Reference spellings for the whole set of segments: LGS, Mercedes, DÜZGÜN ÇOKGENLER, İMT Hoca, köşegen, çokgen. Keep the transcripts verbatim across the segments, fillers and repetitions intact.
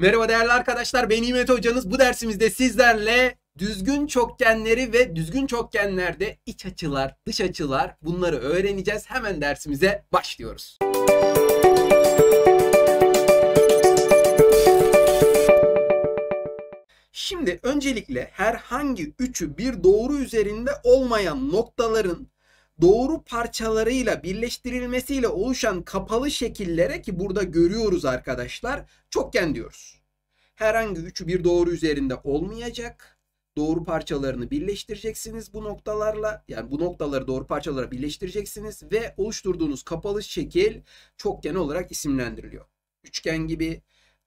Merhaba değerli arkadaşlar, ben İMT Hocanız. Bu dersimizde sizlerle düzgün çokgenleri ve düzgün çokgenlerde iç açılar, dış açılar, bunları öğreneceğiz. Hemen dersimize başlıyoruz. Şimdi öncelikle herhangi üçü bir doğru üzerinde olmayan noktaların doğru parçalarıyla birleştirilmesiyle oluşan kapalı şekillere, ki burada görüyoruz arkadaşlar, çokgen diyoruz. Herhangi üçü bir doğru üzerinde olmayacak. Doğru parçalarını birleştireceksiniz bu noktalarla. Yani bu noktaları doğru parçalara birleştireceksiniz ve oluşturduğunuz kapalı şekil çokgen olarak isimlendiriliyor. Üçgen gibi,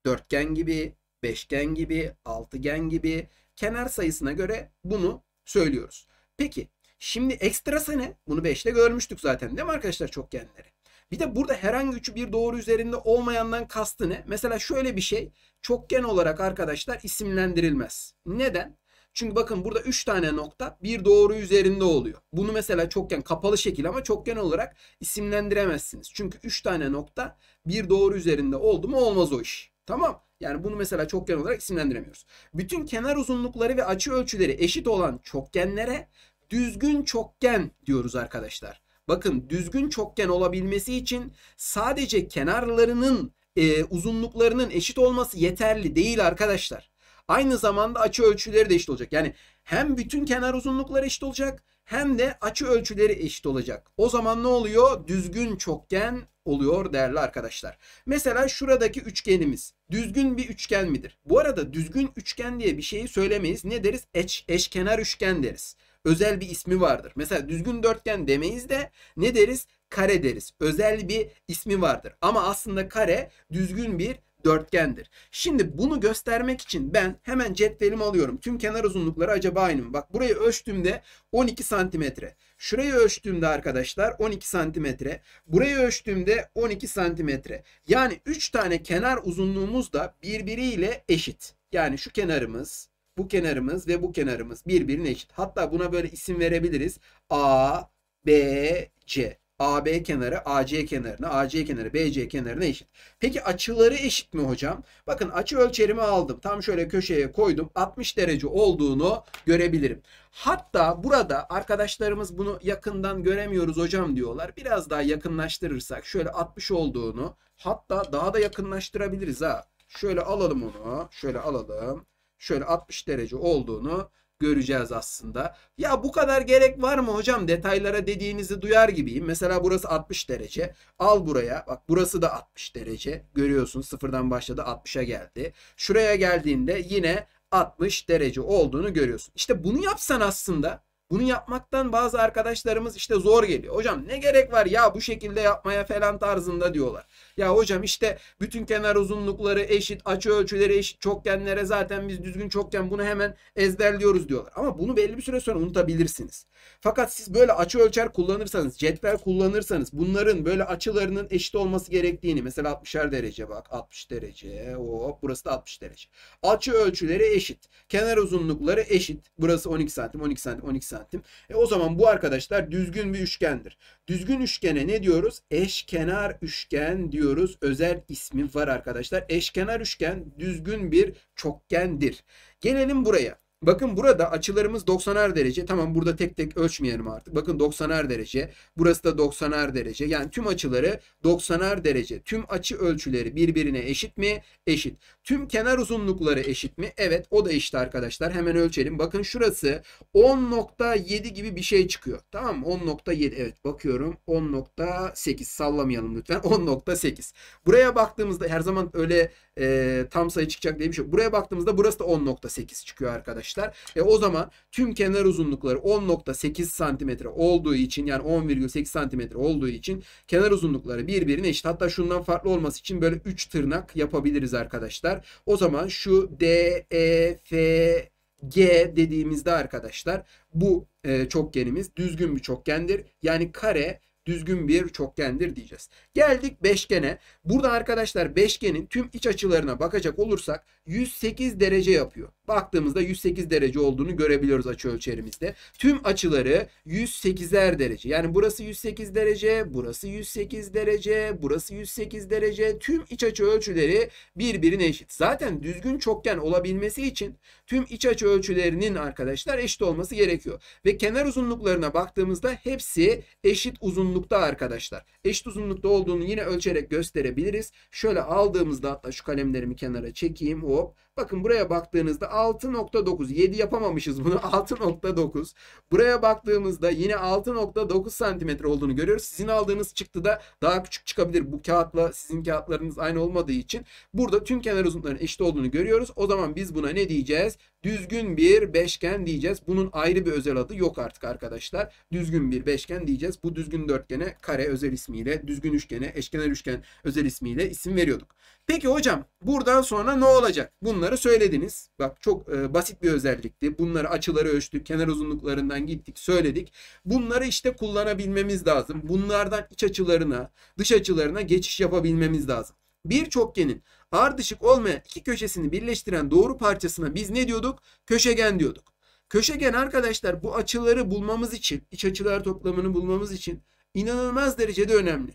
dörtgen gibi, beşgen gibi, altıgen gibi, kenar sayısına göre bunu söylüyoruz. Peki şimdi ekstrası ne? Bunu beşte görmüştük zaten, değil mi arkadaşlar, çokgenleri? Bir de burada herhangi üçü bir doğru üzerinde olmayandan kastı ne? Mesela şöyle bir şey çokgen olarak arkadaşlar isimlendirilmez. Neden? Çünkü bakın burada üç tane nokta bir doğru üzerinde oluyor. Bunu mesela çokgen, kapalı şekil ama çokgen olarak isimlendiremezsiniz. Çünkü üç tane nokta bir doğru üzerinde oldu mu olmaz o iş. Tamam. Yani bunu mesela çokgen olarak isimlendiremiyoruz. Bütün kenar uzunlukları ve açı ölçüleri eşit olan çokgenlere düzgün çokgen diyoruz arkadaşlar. Bakın, düzgün çokgen olabilmesi için sadece kenarlarının e, uzunluklarının eşit olması yeterli değil arkadaşlar. Aynı zamanda açı ölçüleri de eşit olacak. Yani hem bütün kenar uzunlukları eşit olacak hem de açı ölçüleri eşit olacak. O zaman ne oluyor? Düzgün çokgen oluyor değerli arkadaşlar. Mesela şuradaki üçgenimiz düzgün bir üçgen midir? Bu arada düzgün üçgen diye bir şeyi söylemeyiz. Ne deriz? Eş, eşkenar üçgen deriz. Özel bir ismi vardır. Mesela düzgün dörtgen demeyiz de ne deriz? Kare deriz. Özel bir ismi vardır. Ama aslında kare düzgün bir dörtgendir. Şimdi bunu göstermek için ben hemen cetvelimi alıyorum. Tüm kenar uzunlukları acaba aynı mı? Bak, burayı ölçtüğümde on iki santimetre. Şurayı ölçtüğümde arkadaşlar on iki santimetre. Burayı ölçtüğümde on iki santimetre. Yani üç tane kenar uzunluğumuz da birbiriyle eşit. Yani şu kenarımız, bu kenarımız ve bu kenarımız birbirine eşit. Hatta buna böyle isim verebiliriz. A, B, C. A B kenarı A C kenarına, A C kenarı B C kenarına eşit. Peki açıları eşit mi hocam? Bakın, açı ölçerimi aldım. Tam şöyle köşeye koydum. altmış derece olduğunu görebilirim. Hatta burada arkadaşlarımız bunu yakından göremiyoruz hocam diyorlar. Biraz daha yakınlaştırırsak şöyle altmış olduğunu, hatta daha da yakınlaştırabiliriz ha. Şöyle alalım onu. Şöyle alalım. Şöyle altmış derece olduğunu göreceğiz aslında. Ya bu kadar gerek var mı hocam detaylara dediğinizi duyar gibiyim. Mesela burası altmış derece. Al buraya. Bak, burası da altmış derece. Görüyorsun, sıfırdan başladı, altmışa geldi. Şuraya geldiğinde yine altmış derece olduğunu görüyorsun. İşte bunu yapsan aslında. Bunu yapmaktan bazı arkadaşlarımız işte zor geliyor. Hocam ne gerek var ya bu şekilde yapmaya falan tarzında diyorlar. Ya hocam işte bütün kenar uzunlukları eşit, açı ölçüleri eşit çokgenlere zaten biz düzgün çokgen, bunu hemen ezberliyoruz diyorlar. Ama bunu belli bir süre sonra unutabilirsiniz. Fakat siz böyle açı ölçer kullanırsanız, cetvel kullanırsanız bunların böyle açılarının eşit olması gerektiğini, mesela altmışar derece, bak altmış derece, hop burası da altmış derece. Açı ölçüleri eşit, kenar uzunlukları eşit. Burası on iki santim, on iki santim, on iki santim. E o zaman bu arkadaşlar düzgün bir üçgendir. Düzgün üçgene ne diyoruz? Eşkenar üçgen diyoruz. Özel ismi var arkadaşlar. Eşkenar üçgen düzgün bir çokgendir. Gelelim buraya. Bakın, burada açılarımız doksanar derece. Tamam, burada tek tek ölçmeyelim artık. Bakın, doksanar derece. Burası da doksanar derece. Yani tüm açıları doksanar derece. Tüm açı ölçüleri birbirine eşit mi? Eşit. Tüm kenar uzunlukları eşit mi? Evet, o da eşit arkadaşlar. Hemen ölçelim. Bakın, şurası on nokta yedi gibi bir şey çıkıyor. Tamam mı? on nokta yedi. Evet, bakıyorum. on nokta sekiz. Sallamayalım lütfen. on nokta sekiz. Buraya baktığımızda her zaman öyle e, tam sayı çıkacak diye bir şey yok. Buraya baktığımızda burası da on nokta sekiz çıkıyor arkadaşlar. E o zaman tüm kenar uzunlukları on nokta sekiz santimetre olduğu için, yani on virgül sekiz santimetre olduğu için kenar uzunlukları birbirine eşit. Hatta şundan farklı olması için böyle üç tırnak yapabiliriz arkadaşlar. O zaman şu D, E, F, G dediğimizde arkadaşlar bu e, çokgenimiz düzgün bir çokgendir. Yani kare düzgün bir çokgendir diyeceğiz. Geldik beşgene. Burada arkadaşlar beşgenin tüm iç açılarına bakacak olursak yüz sekiz derece yapıyor. Baktığımızda yüz sekiz derece olduğunu görebiliyoruz açıölçerimizde. Tüm açıları yüz sekizer derece. Yani burası yüz sekiz derece, burası yüz sekiz derece, burası yüz sekiz derece. Tüm iç açıölçüleri birbirine eşit. Zaten düzgün çokgen olabilmesi için tüm iç açıölçülerinin arkadaşlar eşit olması gerekiyor. Ve kenar uzunluklarına baktığımızda hepsi eşit uzunlukta arkadaşlar. Eşit uzunlukta olduğunu yine ölçerek gösterebiliriz. Şöyle aldığımızda, hatta şu kalemlerimi kenara çekeyim. Hop. Bakın buraya baktığınızda altı nokta dokuz. yedi yapamamışız bunu. altı nokta dokuz. Buraya baktığımızda yine altı nokta dokuz santimetre olduğunu görüyoruz. Sizin aldığınız çıktı da daha küçük çıkabilir. Bu kağıtla sizin kağıtlarınız aynı olmadığı için. Burada tüm kenar uzunlukların eşit olduğunu görüyoruz. O zaman biz buna ne diyeceğiz? Düzgün bir beşgen diyeceğiz. Bunun ayrı bir özel adı yok artık arkadaşlar. Düzgün bir beşgen diyeceğiz. Bu düzgün dörtgene kare özel ismiyle, düzgün üçgene eşkenar üçgen özel ismiyle isim veriyorduk. Peki hocam buradan sonra ne olacak? Bunları söylediniz. Bak çok e, basit bir özellikti. Bunları, açıları ölçtük. Kenar uzunluklarından gittik, söyledik. Bunları işte kullanabilmemiz lazım. Bunlardan iç açılarına, dış açılarına geçiş yapabilmemiz lazım. Bir çokgenin ardışık olmayan iki köşesini birleştiren doğru parçasına biz ne diyorduk? Köşegen diyorduk. Köşegen arkadaşlar bu açıları bulmamız için, iç açılar toplamını bulmamız için inanılmaz derecede önemli.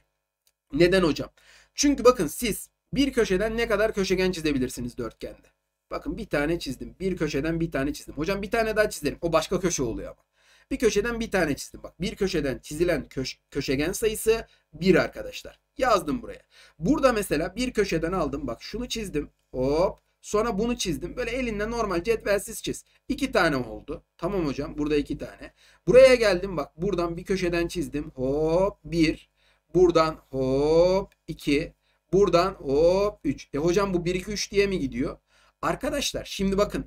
Neden hocam? Çünkü bakın siz bir köşeden ne kadar köşegen çizebilirsiniz dörtgende? Bakın bir tane çizdim. Bir köşeden bir tane çizdim. Hocam bir tane daha çizerim. O başka köşe oluyor ama. Bir köşeden bir tane çizdim. Bak bir köşeden çizilen köş köşegen sayısı bir arkadaşlar. Yazdım buraya. Burada mesela bir köşeden aldım. Bak şunu çizdim. Hop. Sonra bunu çizdim. Böyle elinle normal cetvelsiz çiz. İki tane oldu. Tamam hocam. Burada iki tane. Buraya geldim. Bak buradan bir köşeden çizdim. Hop. Bir. Buradan hop. iki. Buradan hop. üç. E hocam bu bir, iki, üç diye mi gidiyor? Arkadaşlar şimdi bakın.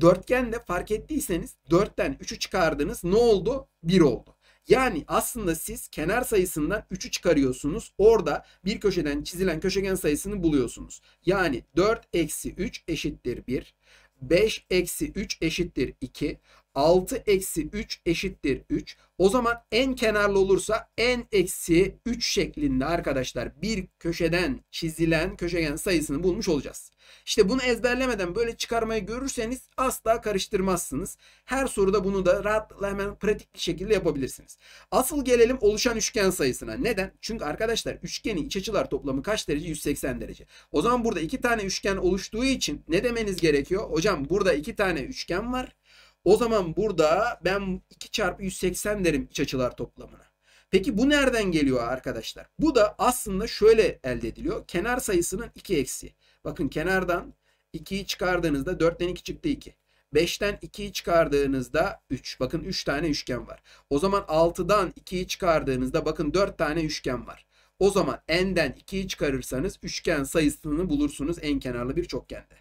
Dörtgende fark ettiyseniz dörtten üçü çıkardınız. Ne oldu? bir oldu. Yani aslında siz kenar sayısından üçü çıkarıyorsunuz. Orada bir köşeden çizilen köşegen sayısını buluyorsunuz. Yani dört eksi üç eşittir bir. beş eksi üç eşittir iki. altı eksi üç eşittir üç. O zaman en kenarlı olursa en eksi üç şeklinde arkadaşlar bir köşeden çizilen köşegen sayısını bulmuş olacağız. İşte bunu ezberlemeden böyle çıkarmayı görürseniz asla karıştırmazsınız. Her soruda bunu da rahatlıkla hemen pratik bir şekilde yapabilirsiniz. Asıl gelelim oluşan üçgen sayısına. Neden? Çünkü arkadaşlar üçgenin iç açılar toplamı kaç derece? yüz seksen derece. O zaman burada iki tane üçgen oluştuğu için ne demeniz gerekiyor? Hocam burada iki tane üçgen var. O zaman burada ben iki çarpı yüz seksen derim iç açılar toplamına. Peki bu nereden geliyor arkadaşlar? Bu da aslında şöyle elde ediliyor. Kenar sayısının iki eksi. Bakın kenardan ikiyi çıkardığınızda dörtten iki çıktı iki. beşten ikiyi çıkardığınızda üç. Bakın üç tane üçgen var. O zaman altıdan ikiyi çıkardığınızda bakın dört tane üçgen var. O zaman n'den ikiyi çıkarırsanız üçgen sayısını bulursunuz en kenarlı bir çokgende.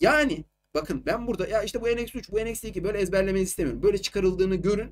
Yani bakın ben burada ya işte bu n eksi üç, bu n eksi iki böyle ezberlemenizi istemiyorum. Böyle çıkarıldığını görün.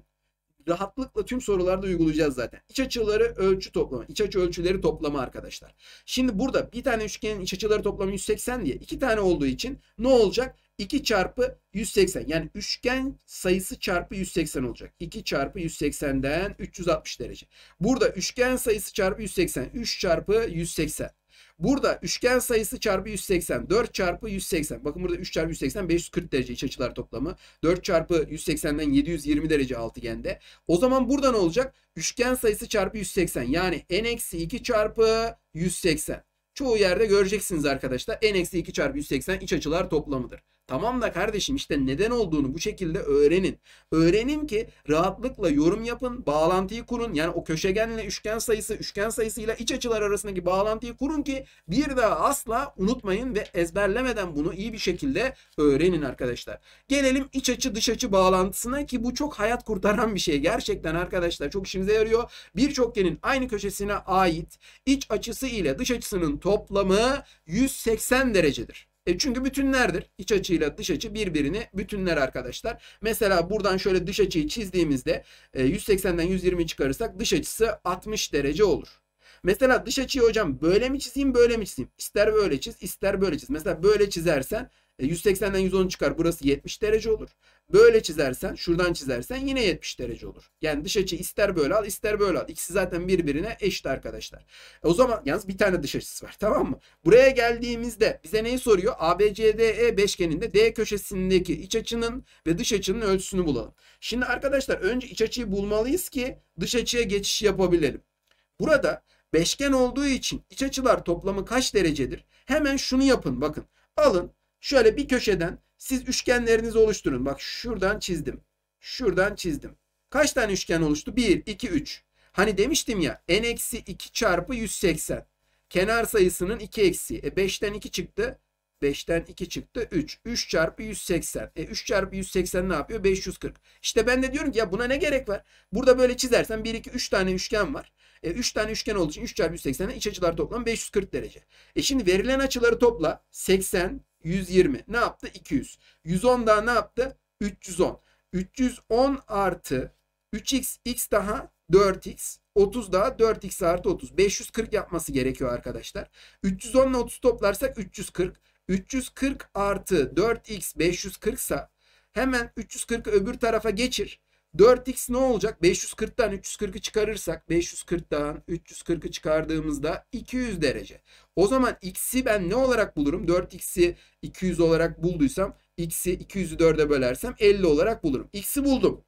Rahatlıkla tüm sorularda uygulayacağız zaten. İç açıları ölçü toplama. İç açı ölçüleri toplama arkadaşlar. Şimdi burada bir tane üçgenin iç açıları toplamı yüz seksen diye iki tane olduğu için ne olacak? iki çarpı yüz seksen. Yani üçgen sayısı çarpı yüz seksen olacak. iki çarpı yüz seksenden üç yüz altmış derece. Burada üçgen sayısı çarpı yüz seksen. üç çarpı yüz seksen. Burada üçgen sayısı çarpı yüz seksen, dört çarpı yüz seksen. Bakın burada üç çarpı yüz seksen, beş yüz kırk derece iç açılar toplamı. dört çarpı yüz seksenden yedi yüz yirmi derece altıgende. O zaman burada ne olacak? Üçgen sayısı çarpı yüz seksen. Yani n eksi iki çarpı yüz seksen. Çoğu yerde göreceksiniz arkadaşlar. n eksi iki çarpı yüz seksen iç açılar toplamıdır. Tamam da kardeşim işte neden olduğunu bu şekilde öğrenin. Öğrenin ki rahatlıkla yorum yapın, bağlantıyı kurun. Yani o köşegenle üçgen sayısı, üçgen sayısıyla iç açılar arasındaki bağlantıyı kurun ki bir daha asla unutmayın ve ezberlemeden bunu iyi bir şekilde öğrenin arkadaşlar. Gelelim iç açı dış açı bağlantısına ki bu çok hayat kurtaran bir şey. Gerçekten arkadaşlar çok işimize yarıyor. Bir çokgenin aynı köşesine ait iç açısı ile dış açısının toplamı yüz seksen derecedir. E çünkü bütünlerdir. İç açıyla dış açı birbirini bütünler arkadaşlar. Mesela buradan şöyle dış açıyı çizdiğimizde yüz seksenden yüz yirmi çıkarırsak dış açısı altmış derece olur. Mesela dış açıyı hocam böyle mi çizeyim böyle mi çizeyim? İster böyle çiz ister böyle çiz. Mesela böyle çizersen yüz seksenden yüz on çıkar, burası yetmiş derece olur. Böyle çizersen, şuradan çizersen yine yetmiş derece olur. Yani dış açı ister böyle al ister böyle al. İkisi zaten birbirine eşit arkadaşlar. E o zaman yalnız bir tane dış açısı var, tamam mı? Buraya geldiğimizde bize neyi soruyor? A B C D E beşgeninde D köşesindeki iç açının ve dış açının ölçüsünü bulalım. Şimdi arkadaşlar önce iç açıyı bulmalıyız ki dış açıya geçiş yapabilelim. Burada beşgen olduğu için iç açılar toplamı kaç derecedir? Hemen şunu yapın bakın. Alın. Şöyle bir köşeden siz üçgenlerinizi oluşturun. Bak şuradan çizdim. Şuradan çizdim. Kaç tane üçgen oluştu? bir, iki, üç. Hani demiştim ya n eksi iki çarpı yüz seksen. Kenar sayısının iki eksi. E beşten iki çıktı. beşten iki çıktı. üç. üç çarpı yüz seksen. E üç çarpı yüz seksen ne yapıyor? beş yüz kırk. İşte ben de diyorum ki ya buna ne gerek var? Burada böyle çizersen bir, iki, üç tane üçgen var. E üç tane üçgen olduğu için üç çarpı yüz seksenden iç açılar toplam beş yüz kırk derece. E şimdi verilen açıları topla. seksen, yüz yirmi. Ne yaptı? iki yüz. yüz on daha ne yaptı? üç yüz on. üç yüz on artı üç x, x daha dört x. otuz daha dört x artı otuz. beş yüz kırk yapması gerekiyor arkadaşlar. üç yüz on ile otuz toplarsak üç yüz kırk. üç yüz kırk artı dört x beş yüz kırk ise hemen üç yüz kırkı öbür tarafa geçir. dört x ne olacak? beş yüz kırktan üç yüz kırkı çıkarırsak beş yüz kırktan üç yüz kırkı çıkardığımızda iki yüz derece. O zaman x'i ben ne olarak bulurum? dört x'i iki yüz olarak bulduysam x'i iki yüzü dörde bölersem elli olarak bulurum. X'i buldum.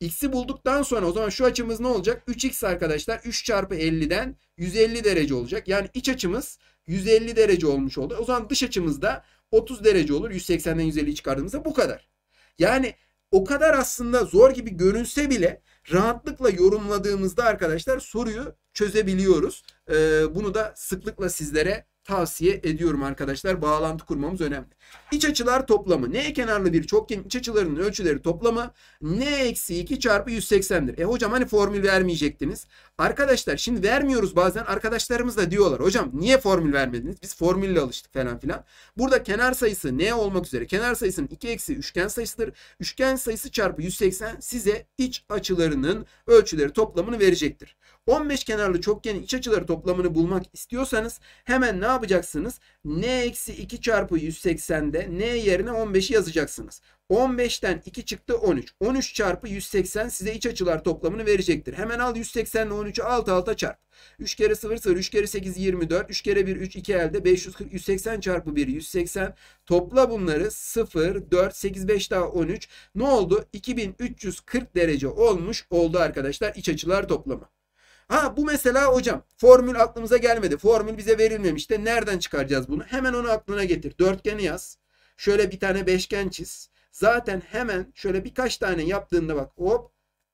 X'i bulduktan sonra o zaman şu açımız ne olacak? üç x arkadaşlar üç çarpı elliden yüz elli derece olacak. Yani iç açımız yüz elli derece olmuş oldu. O zaman dış açımız da otuz derece olur. yüz seksenden yüz elliyi çıkardığımızda bu kadar. Yani o kadar aslında zor gibi görünse bile rahatlıkla yorumladığımızda arkadaşlar soruyu çözebiliyoruz. Ee, bunu da sıklıkla sizlere tavsiye ediyorum arkadaşlar. Bağlantı kurmamız önemli. İç açılar toplamı. N kenarlı bir çokgenin iç açılarının ölçüleri toplamı n eksi iki çarpı yüz seksendir. E hocam hani formül vermeyecektiniz. Arkadaşlar şimdi vermiyoruz bazen. Arkadaşlarımız da diyorlar hocam niye formül vermediniz? Biz formülle alıştık falan filan. Burada kenar sayısı n olmak üzere. Kenar sayısının iki eksi üçgen sayısıdır. Üçgen sayısı çarpı yüz seksen size iç açılarının ölçüleri toplamını verecektir. on beş kenarlı çokgenin iç açıları toplamını bulmak istiyorsanız hemen ne yapacaksınız? n eksi iki çarpı yüz seksende n yerine on beşi yazacaksınız. on beşten iki çıktı on üç. on üç çarpı yüz seksen size iç açılar toplamını verecektir. Hemen al yüz seksen ile on üçü alt alta çarp. üç kere sıfır sıfır, üç kere sekiz yirmi dört, üç kere bir üç iki elde beş yüz kırk, yüz seksen çarpı bir yüz seksen. Topla bunları sıfır, dört, sekiz, beş daha on üç. Ne oldu? iki bin üç yüz kırk derece olmuş oldu arkadaşlar iç açılar toplamı. Ha bu mesela hocam formül aklımıza gelmedi. Formül bize verilmemiş de nereden çıkaracağız bunu? Hemen onu aklına getir. Dörtgeni yaz. Şöyle bir tane beşgen çiz. Zaten hemen şöyle birkaç tane yaptığında bak hop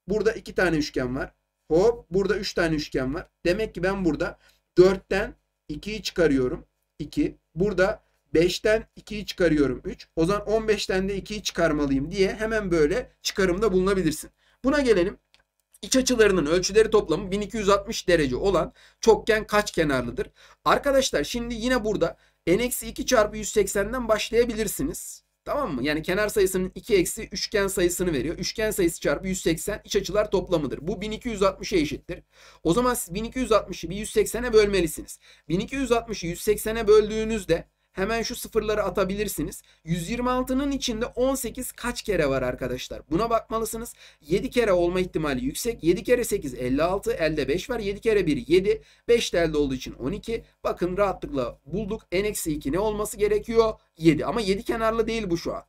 burada iki tane üçgen var. Hop burada üç tane üçgen var. Demek ki ben burada dörtten ikiyi çıkarıyorum. iki. Burada beşten ikiyi çıkarıyorum. üç. O zaman on beşten de ikiyi çıkarmalıyım diye hemen böyle çıkarımda bulunabilirsin. Buna gelelim. İç açılarının ölçüleri toplamı bin iki yüz altmış derece olan çokgen kaç kenarlıdır? Arkadaşlar şimdi yine burada n eksi iki çarpı yüz seksenden başlayabilirsiniz. Tamam mı? Yani kenar sayısının iki eksi üçgen sayısını veriyor. Üçgen sayısı çarpı yüz seksen iç açılar toplamıdır. Bu bin iki yüz altmışa eşittir. O zaman siz bin iki yüz altmışı bir yüz seksene bölmelisiniz. bin iki yüz altmışı yüz seksene böldüğünüzde hemen şu sıfırları atabilirsiniz. yüz yirmi altının içinde on sekiz kaç kere var arkadaşlar? Buna bakmalısınız. yedi kere olma ihtimali yüksek. yedi kere sekiz elli altı. Elde beş var. yedi kere bir yedi. beş de elde olduğu için on iki. Bakın rahatlıkla bulduk. n eksi iki ne olması gerekiyor? yedi. Ama yedi kenarlı değil bu şu an.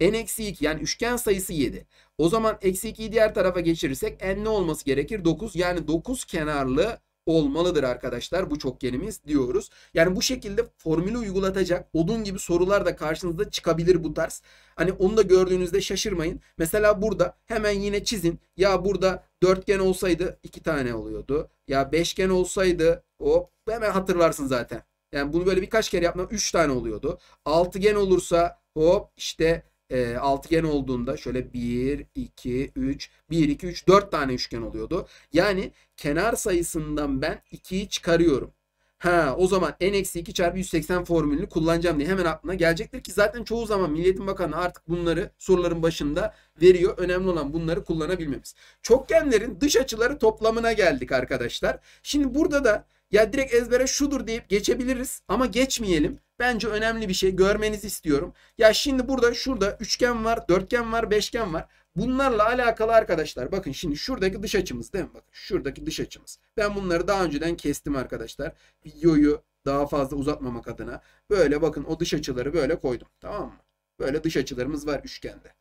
n eksi iki yani üçgen sayısı yedi. O zaman eksi ikiyi diğer tarafa geçirirsek n ne olması gerekir? dokuz. Yani dokuz kenarlı olmalıdır arkadaşlar bu çokgenimiz diyoruz. Yani bu şekilde formülü uygulatacak odun gibi sorular da karşınıza çıkabilir bu tarz. Hani onu da gördüğünüzde şaşırmayın. Mesela burada hemen yine çizin. Ya burada dörtgen olsaydı iki tane oluyordu. Ya beşgen olsaydı hop hemen hatırlarsın zaten. Yani bunu böyle birkaç kere yapmam üç tane oluyordu. Altıgen olursa hop işte E, altıgen olduğunda şöyle bir, iki, üç, bir, iki, üç, dört tane üçgen oluyordu. Yani kenar sayısından ben ikiyi çıkarıyorum. Ha, o zaman n eksi iki çarpı yüz seksen formülünü kullanacağım diye hemen aklına gelecektir ki zaten çoğu zaman Milli Eğitim Bakanı artık bunları soruların başında veriyor. Önemli olan bunları kullanabilmemiz. Çokgenlerin dış açıları toplamına geldik arkadaşlar. Şimdi burada da ya direkt ezbere şudur deyip geçebiliriz ama geçmeyelim. Bence önemli bir şey, görmenizi istiyorum. Ya şimdi burada şurada üçgen var, dörtgen var, beşgen var. Bunlarla alakalı arkadaşlar bakın şimdi şuradaki dış açımız değil mi? Bakın şuradaki dış açımız. Ben bunları daha önceden kestim arkadaşlar. Videoyu daha fazla uzatmamak adına. Böyle bakın o dış açıları böyle koydum, tamam mı? Böyle dış açılarımız var üçgende.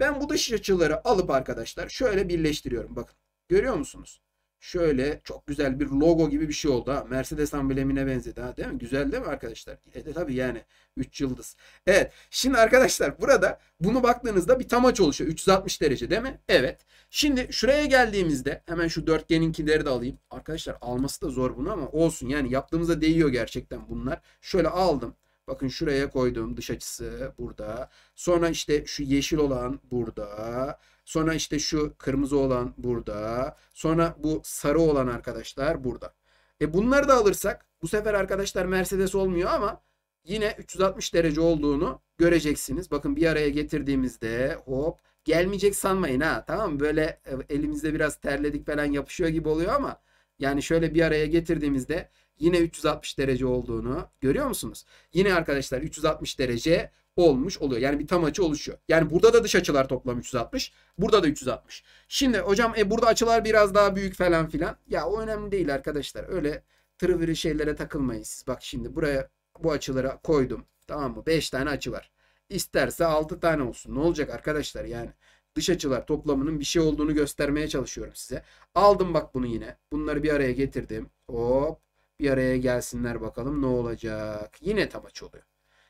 Ben bu dış açıları alıp arkadaşlar şöyle birleştiriyorum bakın. Görüyor musunuz? Şöyle çok güzel bir logo gibi bir şey oldu ha. Mercedes amblemine benzedi ha, değil mi? Güzel değil mi arkadaşlar? E de tabii yani üç yıldız. Evet. Şimdi arkadaşlar burada bunu baktığınızda bir tam açı oluşuyor. üç yüz altmış derece değil mi? Evet. Şimdi şuraya geldiğimizde hemen şu dörtgeninkileri de alayım. Arkadaşlar alması da zor bunu ama olsun. Yani yaptığımıza değiyor gerçekten bunlar. Şöyle aldım. Bakın şuraya koydum, dış açısı burada. Sonra işte şu yeşil olan burada. Sonra işte şu kırmızı olan burada. Sonra bu sarı olan arkadaşlar burada. E bunları da alırsak bu sefer arkadaşlar Mercedes olmuyor ama yine üç yüz altmış derece olduğunu göreceksiniz. Bakın bir araya getirdiğimizde hop gelmeyecek sanmayın ha, tamam mı? Böyle elimizde biraz terledik falan yapışıyor gibi oluyor ama yani şöyle bir araya getirdiğimizde yine üç yüz altmış derece olduğunu görüyor musunuz? Yine arkadaşlar üç yüz altmış derece olmuş oluyor. Yani bir tam açı oluşuyor. Yani burada da dış açılar toplam üç yüz altmış. Burada da üç yüz altmış. Şimdi hocam e, burada açılar biraz daha büyük falan filan. Ya o önemli değil arkadaşlar. Öyle tırıvırı şeylere takılmayın siz. Bak şimdi buraya bu açılara koydum. Tamam mı? beş tane açı var. İsterse altı tane olsun. Ne olacak arkadaşlar yani? Dış açılar toplamının bir şey olduğunu göstermeye çalışıyorum size. Aldım bak bunu yine. Bunları bir araya getirdim. Hop. Bir araya gelsinler bakalım ne olacak. Yine tam açı oluyor.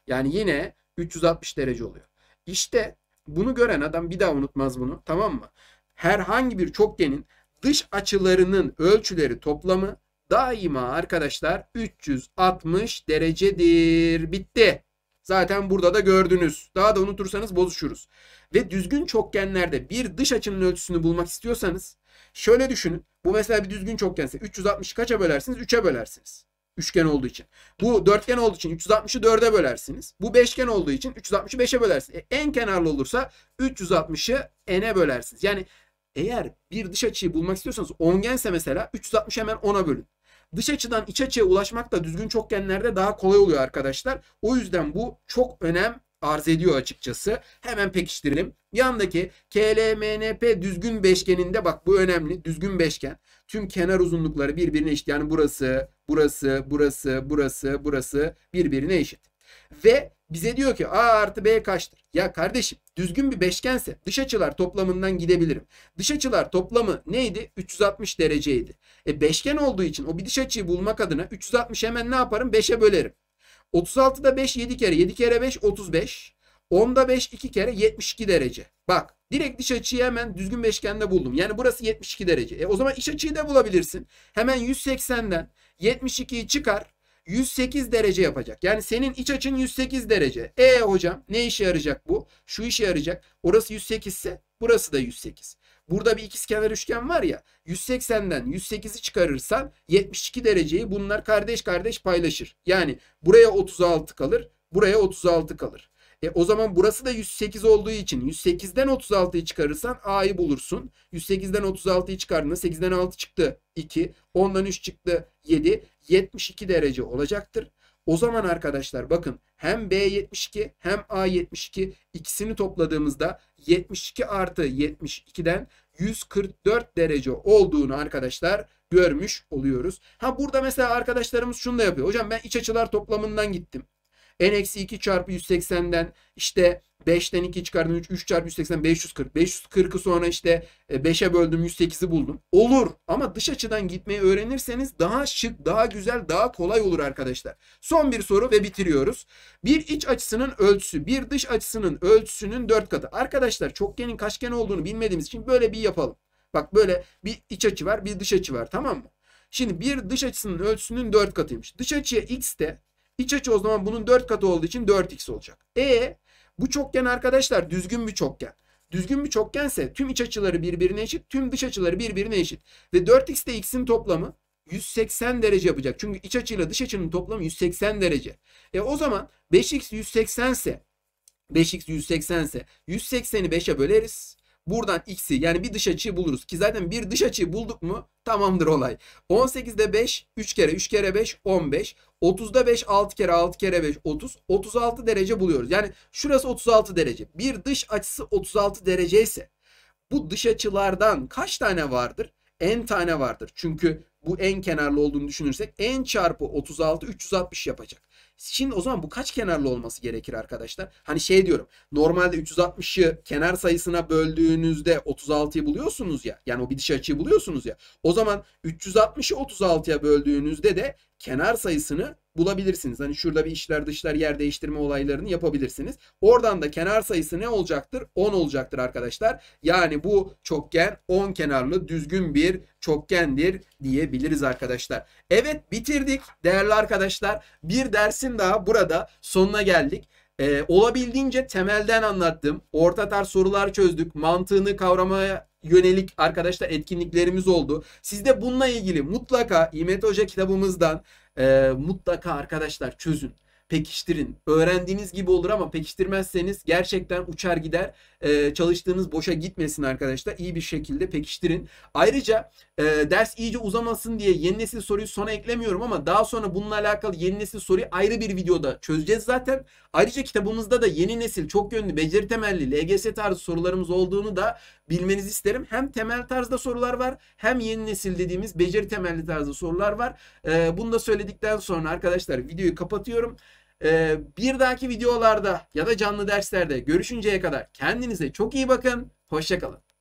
Yani yine üç yüz altmış derece oluyor. İşte bunu gören adam bir daha unutmaz bunu, tamam mı? Herhangi bir çokgenin dış açılarının ölçüleri toplamı daima arkadaşlar üç yüz altmış derecedir. Bitti. Zaten burada da gördünüz. Daha da unutursanız bozuşuruz. Ve düzgün çokgenlerde bir dış açının ölçüsünü bulmak istiyorsanız şöyle düşünün. Bu mesela bir düzgün çokgense üç yüz altmışı kaça bölersiniz? üçe bölersiniz. Üçgen olduğu için. Bu dörtgen olduğu için üç yüz altmışı dörde bölersiniz. Bu beşgen olduğu için üç yüz altmışı beşe bölersiniz. E, en kenarlı olursa üç yüz altmışı n'e bölersiniz. Yani eğer bir dış açıyı bulmak istiyorsanız ongense mesela üç yüz altmışı hemen ona bölün. Dış açıdan iç açıya ulaşmak da düzgün çokgenlerde daha kolay oluyor arkadaşlar. O yüzden bu çok önem arz ediyor açıkçası. Hemen pekiştirelim. Yandaki K L M N P düzgün beşgeninde bak bu önemli. Düzgün beşgen. Tüm kenar uzunlukları birbirine eşit. Yani burası, burası, burası, burası, burası birbirine eşit. Ve bize diyor ki A artı B kaçtır? Ya kardeşim düzgün bir beşgense dış açılar toplamından gidebilirim. Dış açılar toplamı neydi? üç yüz altmış dereceydi. E beşgen olduğu için o bir dış açıyı bulmak adına üç yüz altmış hemen ne yaparım? beşe bölerim. otuz altıda beş yedi kere. yedi kere beş otuz beş. onda beş iki kere yetmiş iki derece. Bak direkt dış açıyı hemen düzgün beşgende buldum. Yani burası yetmiş iki derece. E o zaman iç açıyı da bulabilirsin. Hemen yüz seksenden yetmiş ikiyi çıkar. yüz sekiz derece yapacak. Yani senin iç açın yüz sekiz derece. E hocam ne işe yarayacak bu? Şu işe yarayacak. Orası yüz sekiz ise burası da yüz sekiz. Burada bir ikizkenar üçgen var ya. yüz seksenden yüz sekizi çıkarırsan yetmiş iki dereceyi bunlar kardeş kardeş paylaşır. Yani buraya otuz altı kalır. Buraya otuz altı kalır. E o zaman burası da yüz sekiz olduğu için yüz sekizden otuz altıyı çıkarırsan A'yı bulursun. yüz sekizden otuz altıyı çıkardığında sekizden altı çıktı iki. ondan üç çıktı yedi. yetmiş iki derece olacaktır. O zaman arkadaşlar bakın hem B yetmiş iki hem A yetmiş iki ikisini topladığımızda yetmiş iki artı yetmiş ikiden yüz kırk dört derece olduğunu arkadaşlar görmüş oluyoruz. Ha burada mesela arkadaşlarımız şunu da yapıyor. Hocam ben iç açılar toplamından gittim. N-iki çarpı yüz seksenden işte beşten iki çıkardım üç, üç çarpı yüz seksen beş yüz kırk. beş yüz kırkı sonra işte beşe böldüm yüz sekizi buldum. Olur ama dış açıdan gitmeyi öğrenirseniz daha şık, daha güzel, daha kolay olur arkadaşlar. Son bir soru ve bitiriyoruz. Bir iç açısının ölçüsü bir dış açısının ölçüsünün dört katı. Arkadaşlar çokgenin kaçgen olduğunu bilmediğimiz için böyle bir yapalım. Bak böyle bir iç açı var bir dış açı var, tamam mı? Şimdi bir dış açısının ölçüsünün dört katıymış. Dış açıya x de İç açı o zaman bunun dört katı olduğu için dört x olacak. E bu çokgen arkadaşlar düzgün bir çokgen. Düzgün bir çokgense tüm iç açıları birbirine eşit, tüm dış açıları birbirine eşit. Ve dört x ile x'in toplamı yüz seksen derece yapacak. Çünkü iç açıyla dış açının toplamı yüz seksen derece. E o zaman beş x yüz seksen ise beş x yüz seksen ise yüz sekseni beşe böleriz. buradan x'i yani bir dış açıyı buluruz. Ki zaten bir dış açıyı bulduk mu tamamdır olay. on sekizde beş, üç kere üç kere beş, on beş. otuzda beş, altı kere altı kere beş, otuz. otuz altı derece buluyoruz. Yani şurası otuz altı derece. Bir dış açısı otuz altı derece ise bu dış açılardan kaç tane vardır? N tane vardır. Çünkü bu en kenarlı olduğunu düşünürsek n çarpı otuz altı üç yüz altmış yapacak. Şimdi o zaman bu kaç kenarlı olması gerekir arkadaşlar? Hani şey diyorum, normalde üç yüz altmışı kenar sayısına böldüğünüzde otuz altıyı buluyorsunuz ya. Yani o bir dış açıyı buluyorsunuz ya. O zaman üç yüz altmışı otuz altıya böldüğünüzde de kenar sayısını bulabilirsiniz. Hani şurada bir içler dışlar yer değiştirme olaylarını yapabilirsiniz. Oradan da kenar sayısı ne olacaktır? on olacaktır arkadaşlar. Yani bu çokgen on kenarlı düzgün bir çokgendir diyebiliriz arkadaşlar. Evet, bitirdik değerli arkadaşlar. Bir dersin daha burada sonuna geldik. Ee, olabildiğince temelden anlattım. Orta tarz sorular çözdük. Mantığını kavramaya yönelik arkadaşlar etkinliklerimiz oldu. Siz de bununla ilgili mutlaka İ M T Hoca kitabımızdan e, mutlaka arkadaşlar çözün. Pekiştirin. Öğrendiğiniz gibi olur ama pekiştirmezseniz gerçekten uçar gider. Ee, çalıştığınız boşa gitmesin arkadaşlar. İyi bir şekilde pekiştirin. Ayrıca e, ders iyice uzamasın diye yeni nesil soruyu sona eklemiyorum ama daha sonra bununla alakalı yeni nesil soruyu ayrı bir videoda çözeceğiz zaten. Ayrıca kitabımızda da yeni nesil çok yönlü beceri temelli L G S tarzı sorularımız olduğunu da bilmenizi isterim. Hem temel tarzda sorular var hem yeni nesil dediğimiz beceri temelli tarzda sorular var. Ee, bunu da söyledikten sonra arkadaşlar videoyu kapatıyorum. Bir dahaki videolarda ya da canlı derslerde görüşünceye kadar kendinize çok iyi bakın. Hoşça kalın.